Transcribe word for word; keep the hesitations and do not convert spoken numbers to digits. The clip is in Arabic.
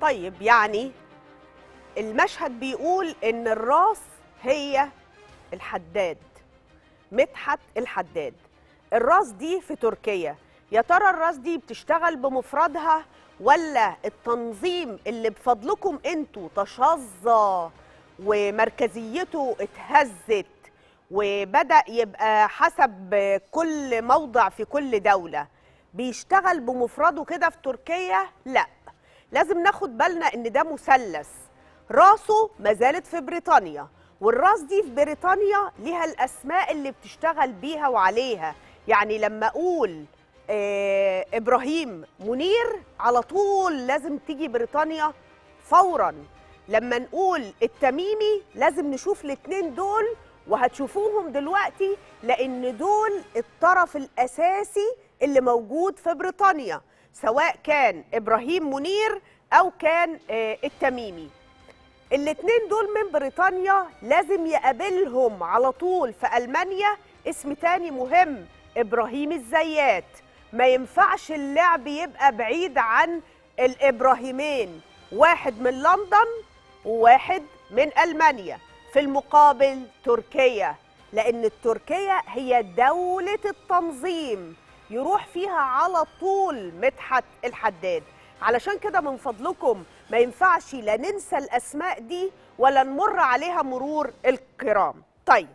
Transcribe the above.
طيب يعني المشهد بيقول إن الراس هي الحداد، مدحت الحداد. الراس دي في تركيا، يا ترى الراس دي بتشتغل بمفردها ولا التنظيم اللي بفضلكم انتوا تشظى ومركزيته اتهزت وبدأ يبقى حسب كل موضع في كل دولة بيشتغل بمفرده كده في تركيا؟ لا، لازم ناخد بالنا ان ده مثلث، راسه ما زالت في بريطانيا، والراس دي في بريطانيا ليها الأسماء اللي بتشتغل بيها وعليها. يعني لما أقول آه إبراهيم منير على طول لازم تيجي بريطانيا فوراً، لما نقول التميمي لازم نشوف الاتنين دول، وهتشوفوهم دلوقتي لأن دول الطرف الأساسي اللي موجود في بريطانيا، سواء كان إبراهيم منير أو كان آه التميمي. الاتنين دول من بريطانيا، لازم يقابلهم على طول في ألمانيا اسم تاني مهم، إبراهيم الزيات. ما ينفعش اللعب يبقى بعيد عن الإبراهيمين، واحد من لندن وواحد من ألمانيا. في المقابل تركيا، لأن التركية هي دولة التنظيم، يروح فيها على طول مدحت الحداد. علشان كده من فضلكم ما ينفعش لا ننسى الأسماء دي ولا نمر عليها مرور الكرام. طيب